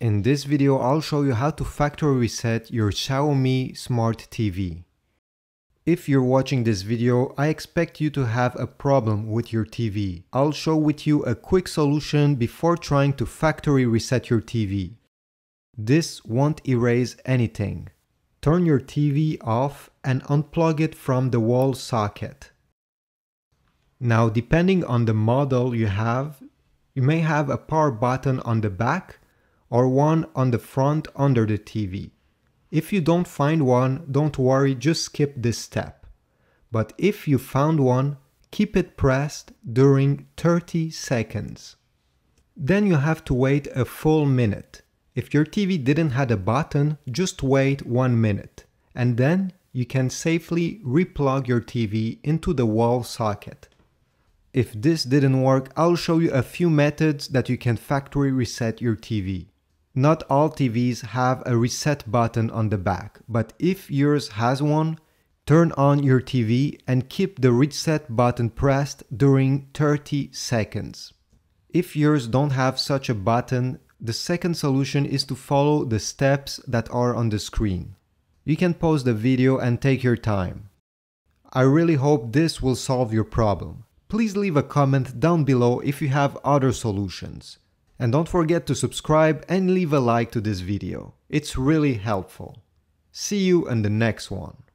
In this video, I'll show you how to factory reset your Xiaomi Smart TV. If you're watching this video, I expect you to have a problem with your TV. I'll show with you a quick solution before trying to factory reset your TV. This won't erase anything. Turn your TV off and unplug it from the wall socket. Now, depending on the model you have, you may have a power button on the back or one on the front under the TV. If you don't find one, don't worry, just skip this step. But if you found one, keep it pressed during 30 seconds. Then you have to wait a full minute. If your TV didn't have a button, just wait 1 minute, and then you can safely replug your TV into the wall socket. If this didn't work, I'll show you a few methods that you can factory reset your TV. Not all TVs have a reset button on the back, but if yours has one, turn on your TV and keep the reset button pressed during 30 seconds. If yours don't have such a button, the second solution is to follow the steps that are on the screen. You can pause the video and take your time. I really hope this will solve your problem. Please leave a comment down below if you have other solutions. And don't forget to subscribe and leave a like to this video. It's really helpful. See you in the next one.